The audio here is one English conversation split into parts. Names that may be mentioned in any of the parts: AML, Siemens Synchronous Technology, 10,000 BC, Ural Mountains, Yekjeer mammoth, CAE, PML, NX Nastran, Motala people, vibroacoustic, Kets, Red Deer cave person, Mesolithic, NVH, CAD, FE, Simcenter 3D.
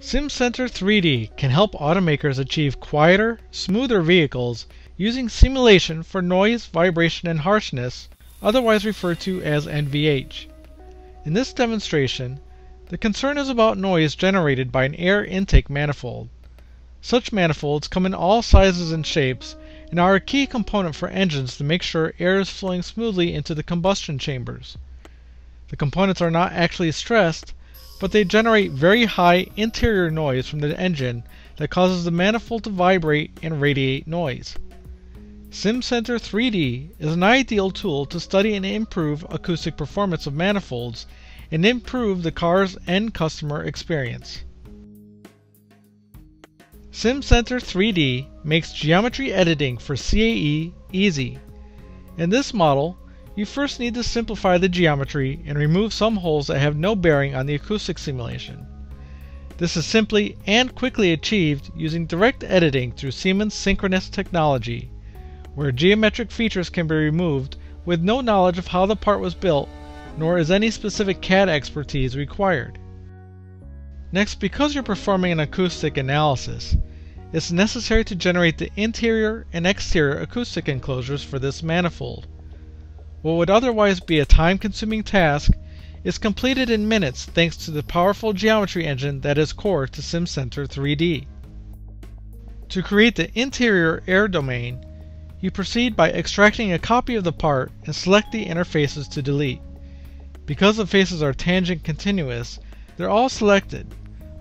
Simcenter 3D can help automakers achieve quieter, smoother vehicles using simulation for noise, vibration, and harshness, otherwise referred to as NVH. In this demonstration, the concern is about noise generated by an air intake manifold. Such manifolds come in all sizes and shapes and are a key component for engines to make sure air is flowing smoothly into the combustion chambers. The components are not actually stressed, but they generate very high interior noise from the engine that causes the manifold to vibrate and radiate noise. Simcenter 3D is an ideal tool to study and improve acoustic performance of manifolds and improve the car's end customer experience. Simcenter 3D makes geometry editing for CAE easy. In this model, you first need to simplify the geometry and remove some holes that have no bearing on the acoustic simulation. This is simply and quickly achieved using direct editing through Siemens Synchronous Technology, where geometric features can be removed with no knowledge of how the part was built, nor is any specific CAD expertise required. Next, because you're performing an acoustic analysis, it's necessary to generate the interior and exterior acoustic enclosures for this manifold. What would otherwise be a time-consuming task is completed in minutes thanks to the powerful geometry engine that is core to Simcenter 3D. To create the interior air domain, you proceed by extracting a copy of the part and select the interfaces to delete. Because the faces are tangent continuous, they're all selected,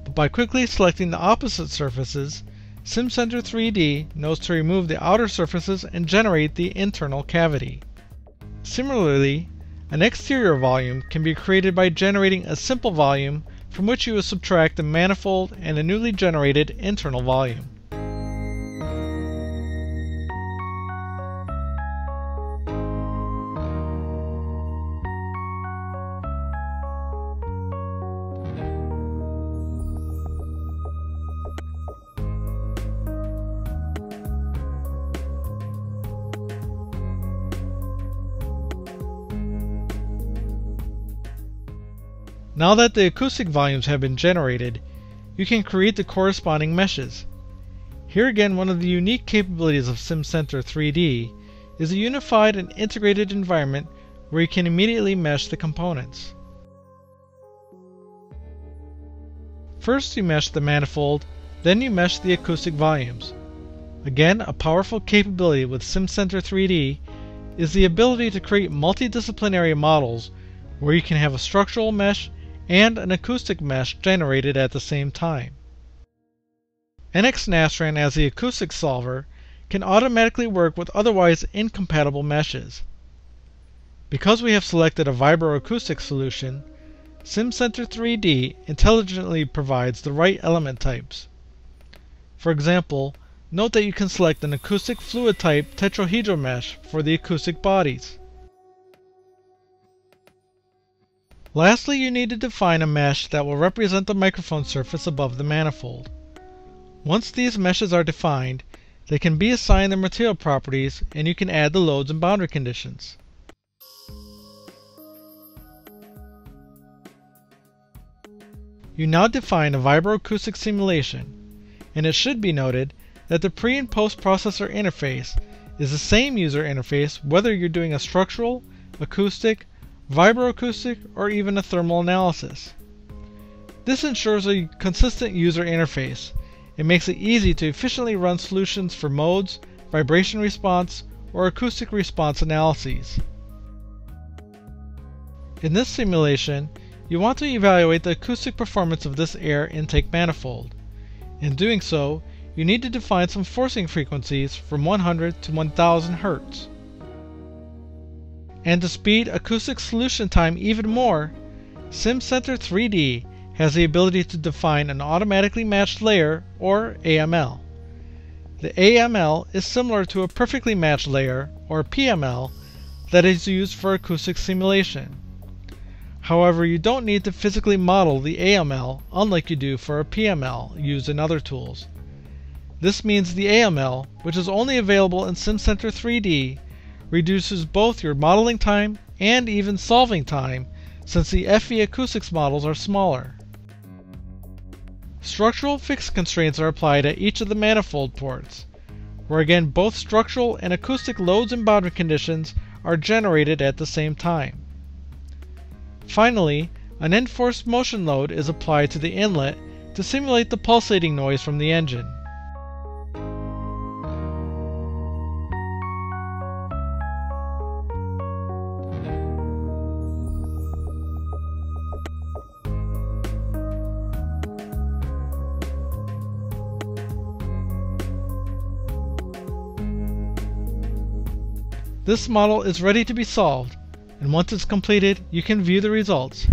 but by quickly selecting the opposite surfaces, Simcenter 3D knows to remove the outer surfaces and generate the internal cavity. Similarly, an exterior volume can be created by generating a simple volume from which you will subtract the manifold and the newly generated internal volume. Now that the acoustic volumes have been generated, you can create the corresponding meshes. Here again, one of the unique capabilities of Simcenter 3D is a unified and integrated environment where you can immediately mesh the components. First you mesh the manifold, then you mesh the acoustic volumes. Again, a powerful capability with Simcenter 3D is the ability to create multidisciplinary models where you can have a structural mesh and an acoustic mesh generated at the same time. NX Nastran as the acoustic solver can automatically work with otherwise incompatible meshes. Because we have selected a vibroacoustic solution, Simcenter 3D intelligently provides the right element types. For example, note that you can select an acoustic fluid type tetrahedral mesh for the acoustic bodies. Lastly, you need to define a mesh that will represent the microphone surface above the manifold. Once these meshes are defined, they can be assigned their material properties and you can add the loads and boundary conditions. You now define a vibroacoustic simulation, and it should be noted that the pre- and post-processor interface is the same user interface whether you're doing a structural, acoustic, vibroacoustic, or even a thermal analysis. This ensures a consistent user interface. It makes it easy to efficiently run solutions for modes, vibration response, or acoustic response analyses. In this simulation, you want to evaluate the acoustic performance of this air intake manifold. In doing so, you need to define some forcing frequencies from 100 to 1000 Hz. And to speed acoustic solution time even more, Simcenter 3D has the ability to define an automatically matched layer, or AML. The AML is similar to a perfectly matched layer, or PML, that is used for acoustic simulation. However, you don't need to physically model the AML unlike you do for a PML used in other tools. This means the AML, which is only available in Simcenter 3D, reduces both your modeling time and even solving time, since the FE acoustics models are smaller. Structural fixed constraints are applied at each of the manifold ports, where again both structural and acoustic loads and boundary conditions are generated at the same time. Finally, an enforced motion load is applied to the inlet to simulate the pulsating noise from the engine. This model is ready to be solved, and once it's completed, you can view the results.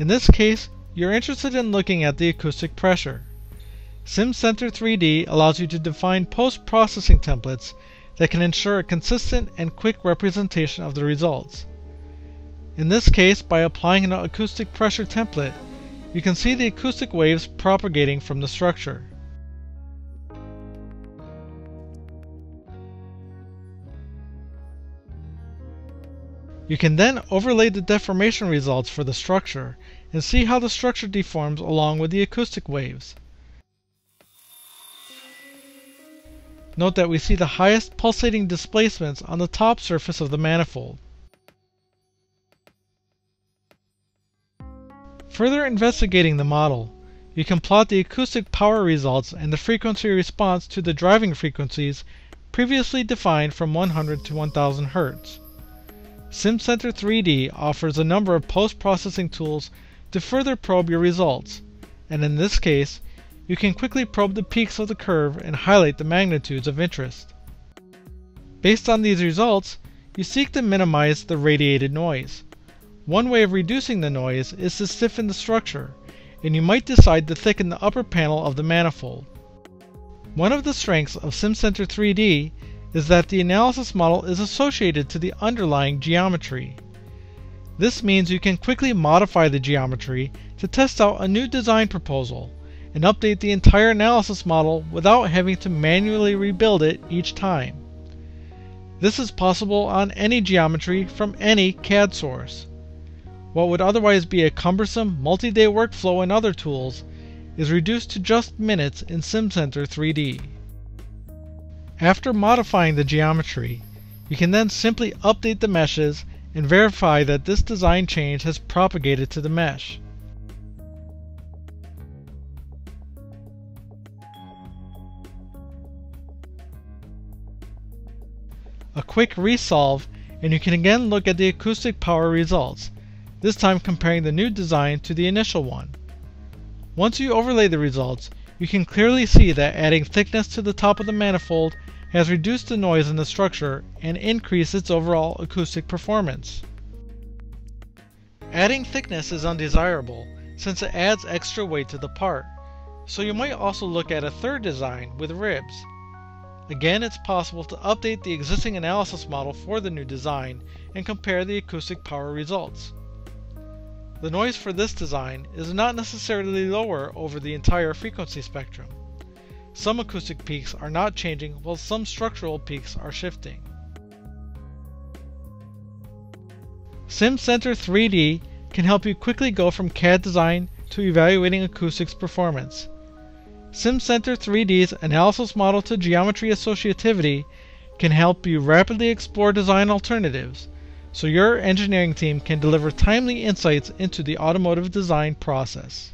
In this case, you're interested in looking at the acoustic pressure. Simcenter 3D allows you to define post-processing templates that can ensure a consistent and quick representation of the results. In this case, by applying an acoustic pressure template, you can see the acoustic waves propagating from the structure. You can then overlay the deformation results for the structure and see how the structure deforms along with the acoustic waves. Note that we see the highest pulsating displacements on the top surface of the manifold. Further investigating the model, you can plot the acoustic power results and the frequency response to the driving frequencies previously defined from 100 to 1000 Hz. Simcenter 3D offers a number of post-processing tools to further probe your results, and in this case, you can quickly probe the peaks of the curve and highlight the magnitudes of interest. Based on these results, you seek to minimize the radiated noise. One way of reducing the noise is to stiffen the structure, and you might decide to thicken the upper panel of the manifold. One of the strengths of Simcenter 3D is that the analysis model is associated to the underlying geometry. This means you can quickly modify the geometry to test out a new design proposal and update the entire analysis model without having to manually rebuild it each time. This is possible on any geometry from any CAD source. What would otherwise be a cumbersome multi-day workflow in other tools is reduced to just minutes in Simcenter 3D. After modifying the geometry, you can then simply update the meshes and verify that this design change has propagated to the mesh. A quick resolve, and you can again look at the acoustic power results, this time comparing the new design to the initial one. Once you overlay the results, you can clearly see that adding thickness to the top of the manifold has reduced the noise in the structure and increased its overall acoustic performance. Adding thickness is undesirable since it adds extra weight to the part, so you might also look at a third design with ribs. Again, it's possible to update the existing analysis model for the new design and compare the acoustic power results. The noise for this design is not necessarily lower over the entire frequency spectrum. Some acoustic peaks are not changing while some structural peaks are shifting. Simcenter 3D can help you quickly go from CAD design to evaluating acoustics performance. Simcenter 3D's analysis model to geometry associativity can help you rapidly explore design alternatives, so your engineering team can deliver timely insights into the automotive design process.